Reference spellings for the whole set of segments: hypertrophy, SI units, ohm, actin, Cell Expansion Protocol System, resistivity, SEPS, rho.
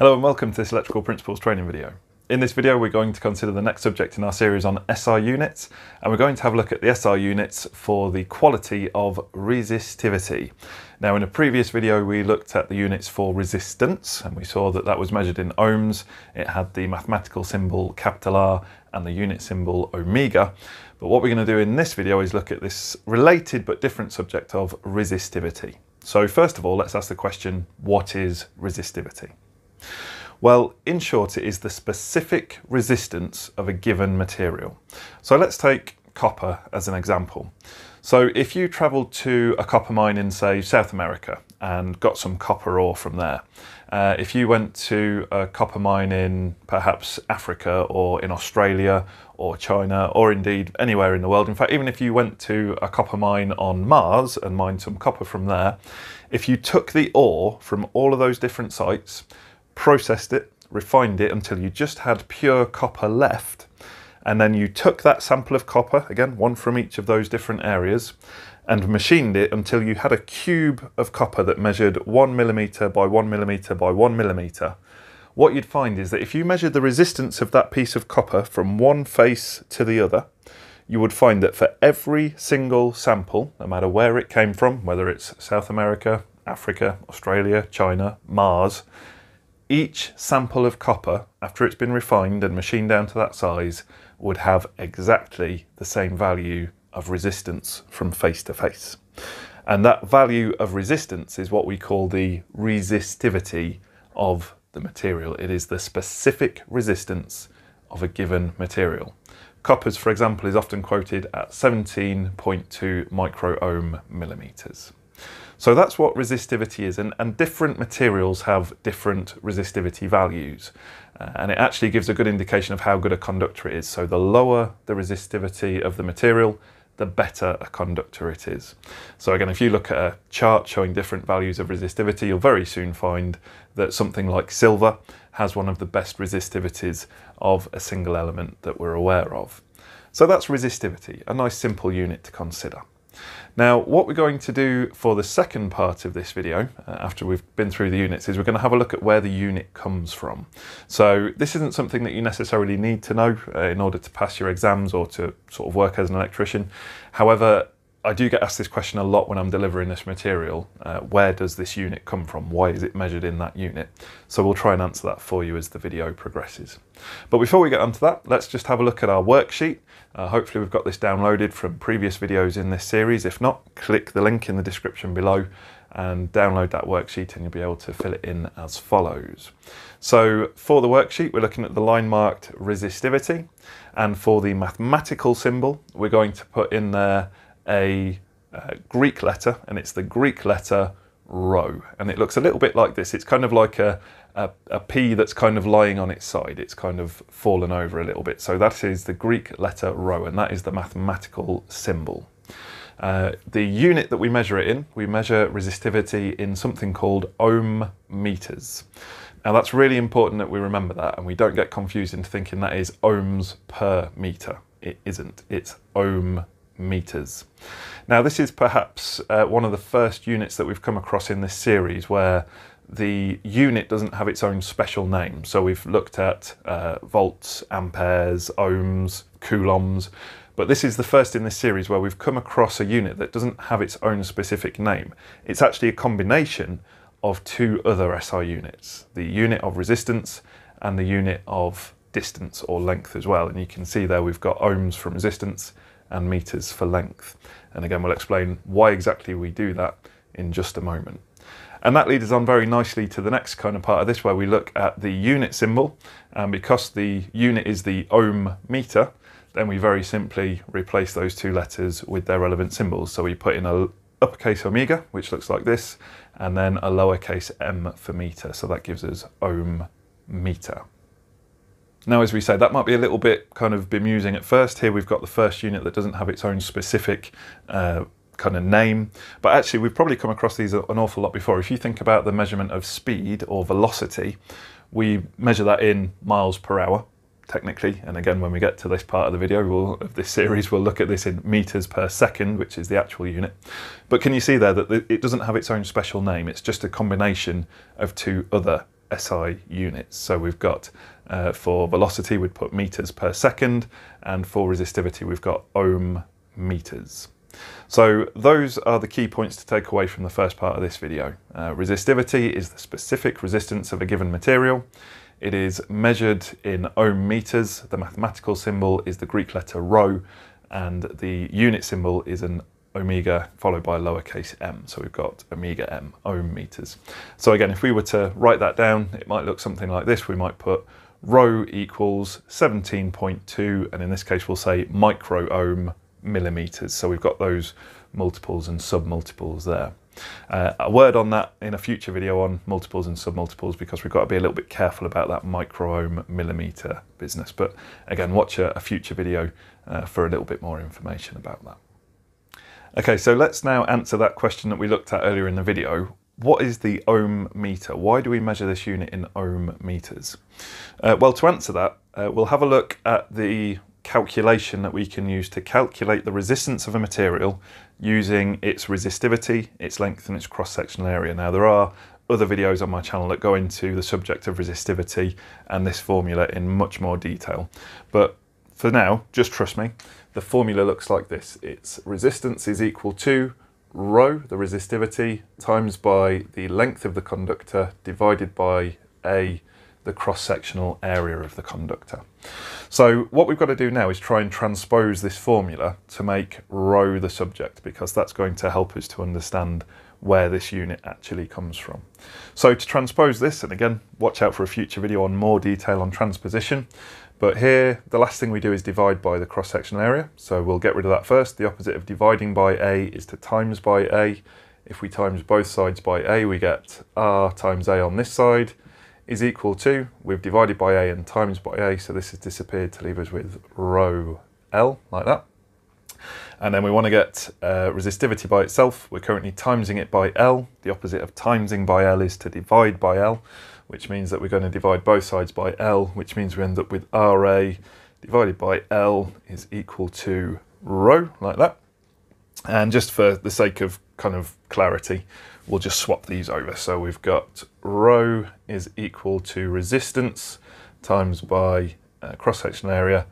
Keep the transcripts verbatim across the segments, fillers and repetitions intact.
Hello and welcome to this electrical principles training video. In this video we're going to consider the next subject in our series on S I units, and we're going to have a look at the S I units for the quality of resistivity. Now in a previous video we looked at the units for resistance, and we saw that that was measured in ohms. It had the mathematical symbol capital R and the unit symbol omega. But what we're going to do in this video is look at this related but different subject of resistivity. So first of all, let's ask the question, what is resistivity? Well, in short, it is the specific resistance of a given material. So let's take copper as an example. So if you travelled to a copper mine in, say, South America and got some copper ore from there, uh, if you went to a copper mine in perhaps Africa or in Australia or China or indeed anywhere in the world, in fact, even if you went to a copper mine on Mars and mined some copper from there, if you took the ore from all of those different sites, processed it, refined it until you just had pure copper left, and then you took that sample of copper, again one from each of those different areas, and machined it until you had a cube of copper that measured one millimeter by one millimeter by one millimeter, what you'd find is that if you measured the resistance of that piece of copper from one face to the other, you would find that for every single sample, no matter where it came from, whether it's South America, Africa, Australia, China, Mars, each sample of copper, after it's been refined and machined down to that size, would have exactly the same value of resistance from face to face. And that value of resistance is what we call the resistivity of the material. It is the specific resistance of a given material. Copper's, for example, is often quoted at seventeen point two microohm millimeters. So that's what resistivity is, and, and different materials have different resistivity values, uh, and it actually gives a good indication of how good a conductor it is. So the lower the resistivity of the material, the better a conductor it is. So again, if you look at a chart showing different values of resistivity, you'll very soon find that something like silver has one of the best resistivities of a single element that we're aware of. So that's resistivity, a nice simple unit to consider. Now, what we're going to do for the second part of this video, uh, after we've been through the units, is we're going to have a look at where the unit comes from. So this isn't something that you necessarily need to know uh, in order to pass your exams or to sort of work as an electrician. However, I do get asked this question a lot when I'm delivering this material. Uh, where does this unit come from? Why is it measured in that unit? So we'll try and answer that for you as the video progresses. But before we get onto that, let's just have a look at our worksheet. Uh, hopefully we've got this downloaded from previous videos in this series. If not, click the link in the description below and download that worksheet, and you'll be able to fill it in as follows. So for the worksheet, we're looking at the line marked resistivity, and for the mathematical symbol, we're going to put in there a uh, Greek letter, and it's the Greek letter rho, and it looks a little bit like this. It's kind of like a, a, a P that's kind of lying on its side. It's kind of fallen over a little bit. So that is the Greek letter rho, and that is the mathematical symbol. Uh, the unit that we measure it in, we measure resistivity in something called ohm meters. Now that's really important that we remember that, and we don't get confused into thinking that is ohms per meter. It isn't, it's ohm meters. Now this is perhaps uh, one of the first units that we've come across in this series where the unit doesn't have its own special name. So we've looked at uh, volts, amperes, ohms, coulombs, but this is the first in this series where we've come across a unit that doesn't have its own specific name. It's actually a combination of two other S I units, the unit of resistance and the unit of distance or length as well. And you can see there we've got ohms from resistance and meters for length. And again, we'll explain why exactly we do that in just a moment. And that leads us on very nicely to the next kind of part of this, where we look at the unit symbol. And because the unit is the ohm meter, then we very simply replace those two letters with their relevant symbols. So we put in a uppercase omega, which looks like this, and then a lowercase m for meter. So that gives us ohm meter. Now, as we say, that might be a little bit kind of bemusing at first. Here we've got the first unit that doesn't have its own specific uh, kind of name, but actually we've probably come across these an awful lot before. If you think about the measurement of speed or velocity, we measure that in miles per hour, technically. And again, when we get to this part of the video we'll, of this series, we'll look at this in meters per second, which is the actual unit. But can you see there that it doesn't have its own special name? It's just a combination of two other S I units. So we've got uh, for velocity we'd put meters per second, and for resistivity we've got ohm meters. So those are the key points to take away from the first part of this video. Uh, resistivity is the specific resistance of a given material. It is measured in ohm meters. The mathematical symbol is the Greek letter rho, and the unit symbol is an omega followed by lowercase m. So we've got omega m, ohm meters. So again, if we were to write that down, it might look something like this. We might put rho equals seventeen point two, and in this case we'll say micro ohm millimeters. So we've got those multiples and submultiples there. Uh, a word on that in a future video on multiples and submultiples, because we've got to be a little bit careful about that micro ohm millimeter business. But again, watch a, a future video uh, for a little bit more information about that. Okay, so let's now answer that question that we looked at earlier in the video. What is the ohm meter? Why do we measure this unit in ohm meters? Uh, well, to answer that, uh, we'll have a look at the calculation that we can use to calculate the resistance of a material using its resistivity, its length and its cross-sectional area. Now there are other videos on my channel that go into the subject of resistivity and this formula in much more detail, but for now just trust me, the formula looks like this. It's resistance is equal to rho, the resistivity, times by the length of the conductor divided by A, the cross-sectional area of the conductor. So what we've got to do now is try and transpose this formula to make rho the subject, because that's going to help us to understand where this unit actually comes from. So to transpose this, and again, watch out for a future video on more detail on transposition, but here the last thing we do is divide by the cross-sectional area, so we'll get rid of that first. The opposite of dividing by A is to times by A. If we times both sides by A, we get R times A on this side is equal to, we've divided by A and times by A, so this has disappeared to leave us with rho L, like that. And then we want to get uh, resistivity by itself. We're currently timesing it by L. The opposite of timesing by L is to divide by L, which means that we're going to divide both sides by L, which means we end up with R A divided by L is equal to rho, like that. And just for the sake of kind of clarity, we'll just swap these over. So we've got rho is equal to resistance times by uh, cross-sectional area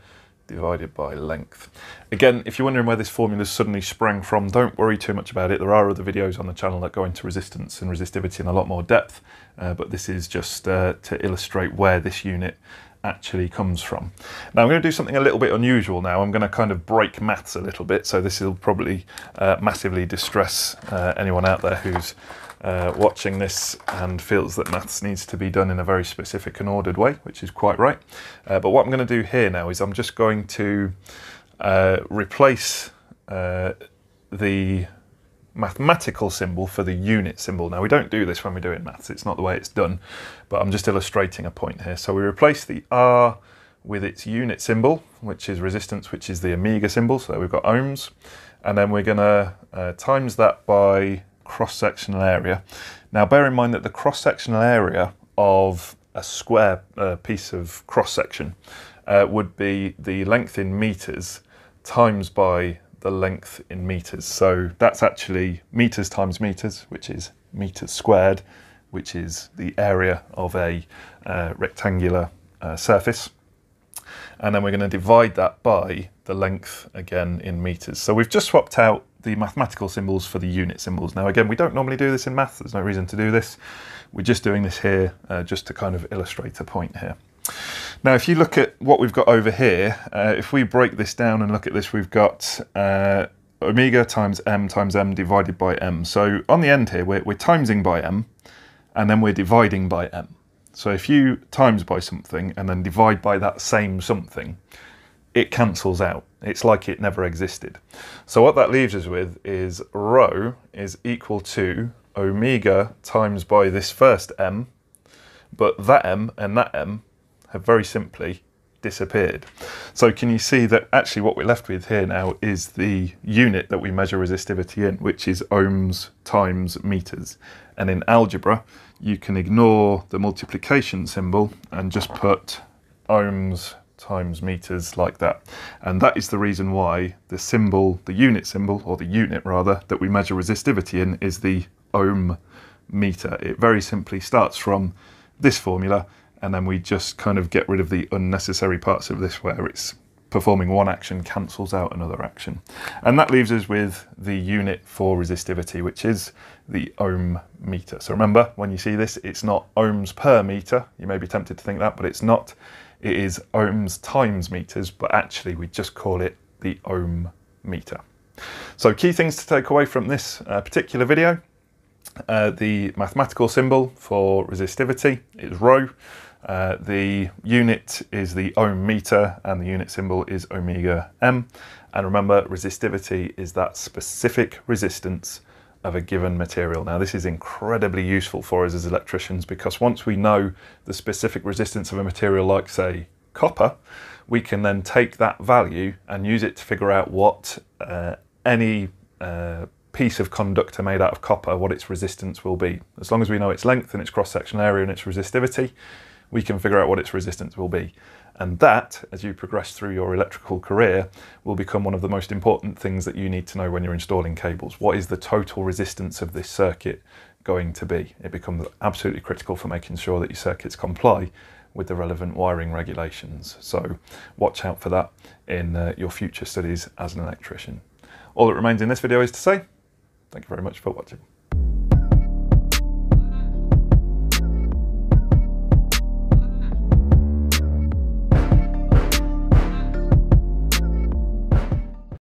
divided by length. Again, if you're wondering where this formula suddenly sprang from, don't worry too much about it. There are other videos on the channel that go into resistance and resistivity in a lot more depth, uh, but this is just uh, to illustrate where this unit actually comes from. Now I'm going to do something a little bit unusual now. I'm going to kind of break maths a little bit, so this will probably uh, massively distress uh, anyone out there who's uh, watching this and feels that maths needs to be done in a very specific and ordered way, which is quite right. Uh, but what I'm going to do here now is I'm just going to uh, replace uh, the mathematical symbol for the unit symbol. Now we don't do this when we're doing maths, it's not the way it's done, but I'm just illustrating a point here. So we replace the R with its unit symbol, which is resistance, which is the omega symbol, so we've got ohms, and then we're gonna uh, times that by cross-sectional area. Now bear in mind that the cross-sectional area of a square uh, piece of cross-section uh, would be the length in meters times by the length in meters. So that's actually meters times meters, which is meters squared, which is the area of a uh, rectangular uh, surface. And then we're going to divide that by the length again in meters. So we've just swapped out the mathematical symbols for the unit symbols. Now again, we don't normally do this in math, there's no reason to do this. We're just doing this here uh, just to kind of illustrate a point here. Now if you look at what we've got over here, uh, if we break this down and look at this, we've got uh, omega times m times m divided by m. So on the end here we're, we're timesing by m and then we're dividing by m. So if you times by something and then divide by that same something, it cancels out. It's like it never existed. So what that leaves us with is rho is equal to omega times by this first m, but that m and that m have very simply disappeared. So can you see that actually what we're left with here now is the unit that we measure resistivity in, which is ohms times meters. And in algebra, you can ignore the multiplication symbol and just put ohms times meters like that. And that is the reason why the symbol, the unit symbol, or the unit rather, that we measure resistivity in is the ohm meter. It very simply starts from this formula, and then we just kind of get rid of the unnecessary parts of this where it's performing one action cancels out another action. And that leaves us with the unit for resistivity, which is the ohm meter. So remember, when you see this, it's not ohms per meter. You may be tempted to think that, but it's not. It is ohms times meters, but actually we just call it the ohm meter. So key things to take away from this uh, particular video. Uh, the mathematical symbol for resistivity is rho. Uh, the unit is the ohm meter and the unit symbol is omega m. And remember, resistivity is that specific resistance of a given material. Now this is incredibly useful for us as electricians, because once we know the specific resistance of a material like, say, copper, we can then take that value and use it to figure out what uh, any uh, piece of conductor made out of copper, what its resistance will be. As long as we know its length and its cross-sectional area and its resistivity, we can figure out what its resistance will be. And that, as you progress through your electrical career, will become one of the most important things that you need to know when you're installing cables. What is the total resistance of this circuit going to be? It becomes absolutely critical for making sure that your circuits comply with the relevant wiring regulations. So watch out for that in uh, your future studies as an electrician. All that remains in this video is to say, thank you very much for watching.